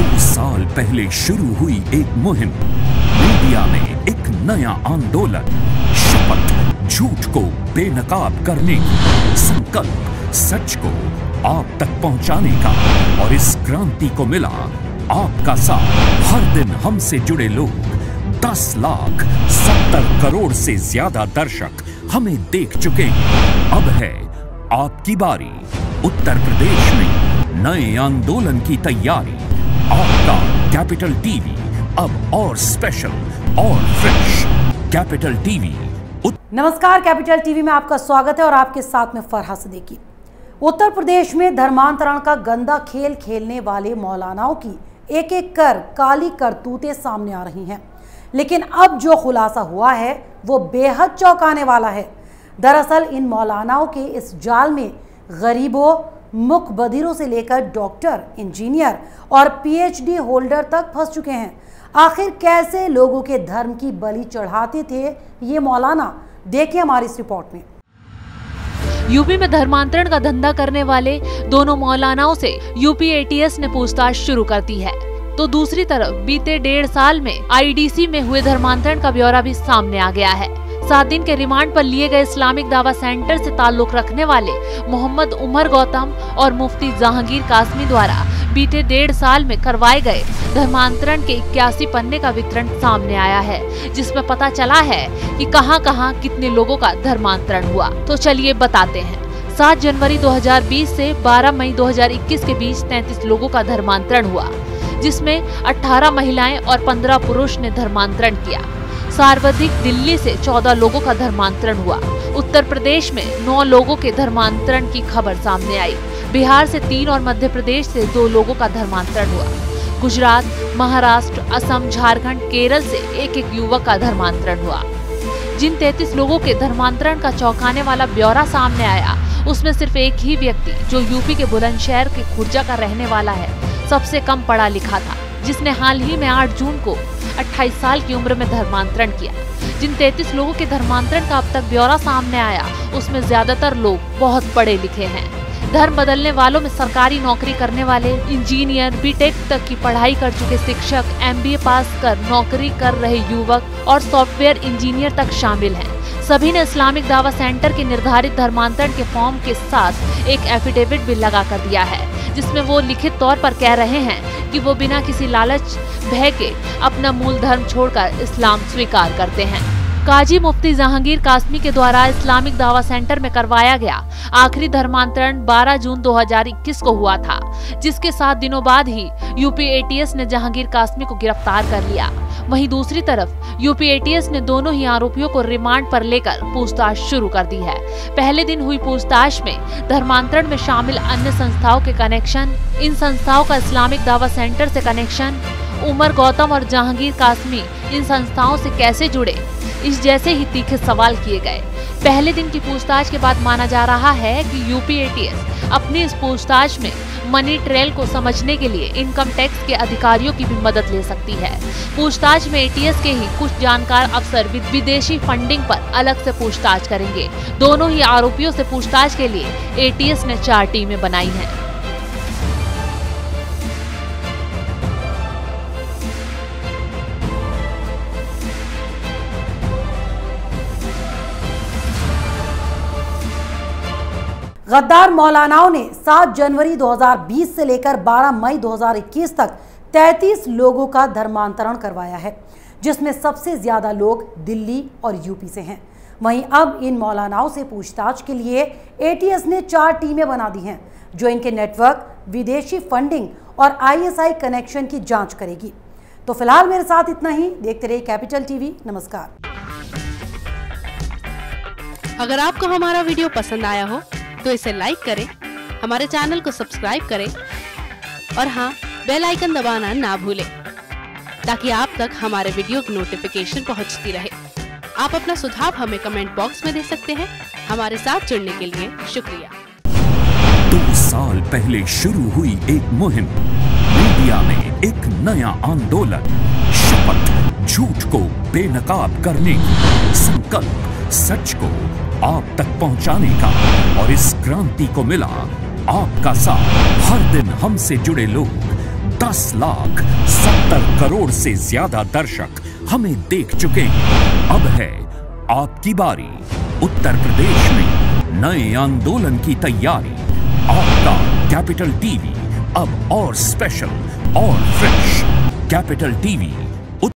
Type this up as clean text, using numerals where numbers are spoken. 2 साल पहले शुरू हुई एक मुहिम मीडिया में एक नया आंदोलन, शपथ झूठ को बेनकाब करने, संकल्प सच को आप तक पहुंचाने का। और इस क्रांति को मिला आपका साथ। हर दिन हमसे जुड़े लोग 10,70,00,000 से ज्यादा दर्शक हमें देख चुके हैं। अब है आपकी बारी। उत्तर प्रदेश में नए आंदोलन की तैयारी। आपका कैपिटल टीवी अब और स्पेशल और फ्रेश। Capital TV. नमस्कार, कैपिटल टीवी में आपका स्वागत है और आपके साथ में फरहान सिद्दीकी। उत्तर प्रदेश में धर्मांतरण का गंदा खेल खेलने वाले मौलानाओं की एक एक कर काली करतूतें सामने आ रही हैं, लेकिन अब जो खुलासा हुआ है वो बेहद चौंकाने वाला है। दरअसल इन मौलानाओं के इस जाल में गरीबों, मुकबधिरों से लेकर डॉक्टर, इंजीनियर और पीएचडी होल्डर तक फंस चुके हैं। आखिर कैसे लोगों के धर्म की बलि चढ़ाते थे ये मौलाना, देखिए हमारी इस रिपोर्ट में। यूपी में धर्मांतरण का धंधा करने वाले दोनों मौलानाओं से यूपीएटीएस ने पूछताछ शुरू कर दी है, तो दूसरी तरफ बीते 1.5 साल में IDC में हुए धर्मांतरण का ब्यौरा भी सामने आ गया है। 7 दिन के रिमांड पर लिए गए इस्लामिक दावा सेंटर से ताल्लुक रखने वाले मोहम्मद उमर गौतम और मुफ्ती जहांगीर कास्मी द्वारा बीते 1.5 साल में करवाए गए धर्मांतरण के 81 पन्ने का वितरण सामने आया है, जिसमें पता चला है कि कहां-कहां कितने लोगों का धर्मांतरण हुआ। तो चलिए बताते हैं। 7 जनवरी 2020 से 12 मई 2021 के बीच 33 लोगों का धर्मांतरण हुआ, जिसमें 18 महिलाएं और 15 पुरुष ने धर्मांतरण किया। सार्वधिक दिल्ली से 14 लोगों का धर्मांतरण हुआ। उत्तर प्रदेश में 9 लोगों के धर्मांतरण की खबर सामने आई। बिहार से 3 और मध्य प्रदेश से 2 लोगों का धर्मांतरण हुआ। गुजरात, महाराष्ट्र, असम, झारखंड, केरल से एक युवक का धर्मांतरण हुआ। जिन 33 लोगों के धर्मांतरण का चौंकाने वाला ब्यौरा सामने आया, उसमें सिर्फ एक ही व्यक्ति, जो यूपी के बुलंदशहर के खुर्जा का रहने वाला है, सबसे कम पढ़ा लिखा था, जिसने हाल ही में 8 जून को 28 साल की उम्र में धर्मांतरण किया। जिन 33 लोगों के धर्मांतरण का अब तक ब्यौरा सामने आया, उसमें ज्यादातर लोग बहुत पढ़े लिखे हैं। धर्म बदलने वालों में सरकारी नौकरी करने वाले, इंजीनियर, बीटेक तक की पढ़ाई कर चुके शिक्षक, MBA पास कर नौकरी कर रहे युवक और सॉफ्टवेयर इंजीनियर तक शामिल हैं। सभी ने इस्लामिक दावा सेंटर के निर्धारित धर्मांतरण के फॉर्म के साथ एक एफिडेविट भी लगा कर दिया है, जिसमें वो लिखित तौर पर कह रहे हैं कि वो बिना किसी लालच, भय के अपना मूल धर्म छोड़कर इस्लाम स्वीकार करते हैं। काजी मुफ्ती जहांगीर कास्मी के द्वारा इस्लामिक दावा सेंटर में करवाया गया आखिरी धर्मांतरण 12 जून 2021 को हुआ था, जिसके 7 दिनों बाद ही यूपीएटीएस ने जहांगीर कास्मी को गिरफ्तार कर लिया। वहीं दूसरी तरफ यूपीएटीएस ने दोनों ही आरोपियों को रिमांड पर लेकर पूछताछ शुरू कर दी है। पहले दिन हुई पूछताछ में धर्मांतरण में शामिल अन्य संस्थाओं के कनेक्शन, इन संस्थाओं का इस्लामिक दावा सेंटर से कनेक्शन, उमर गौतम और जहांगीर कास्मी इन संस्थाओं से कैसे जुड़े, इस जैसे ही तीखे सवाल किए गए। पहले दिन की पूछताछ के बाद माना जा रहा है कि यूपीएटीएस अपनी इस पूछताछ में मनी ट्रेल को समझने के लिए इनकम टैक्स के अधिकारियों की भी मदद ले सकती है। पूछताछ में एटीएस के ही कुछ जानकार अफसर विदेशी फंडिंग पर अलग से पूछताछ करेंगे। दोनों ही आरोपियों से पूछताछ के लिए एटीएस ने 4 टीमें बनाई हैं। गद्दार मौलानाओं ने 7 जनवरी 2020 से लेकर 12 मई 2021 तक 33 लोगों का धर्मांतरण करवाया है, जिसमें सबसे ज़्यादा लोग दिल्ली और यूपी से हैं। वहीं अब इन मौलानाओं से पूछताछ के लिए एटीएस ने 4 टीमें बना दी हैं, जो इनके नेटवर्क, विदेशी फंडिंग और ISI कनेक्शन की जांच करेगी। तो फिलहाल मेरे साथ इतना ही। देखते रहिए कैपिटल टीवी। नमस्कार। अगर आपको हमारा वीडियो पसंद आया हो तो इसे लाइक करें, हमारे चैनल को सब्सक्राइब करें और हाँ, बेल आइकन दबाना ना भूलें, ताकि आप तक हमारे वीडियो की नोटिफिकेशन पहुंचती रहे। आप अपना सुझाव हमें कमेंट बॉक्स में दे सकते हैं। हमारे साथ जुड़ने के लिए शुक्रिया। 2 साल पहले शुरू हुई एक मुहिम मीडिया में एक नया आंदोलन, शपथ झूठ को बेनकाब करने, संकल्प सच को आप तक पहुंचाने का। और इस क्रांति को मिला आपका साथ। हर दिन हमसे जुड़े लोग 10,70,00,000 से ज्यादा दर्शक हमें देख चुके हैं। अब है आपकी बारी। उत्तर प्रदेश में नए आंदोलन की तैयारी। आपका कैपिटल टीवी अब और स्पेशल और फ्रेश। Capital TV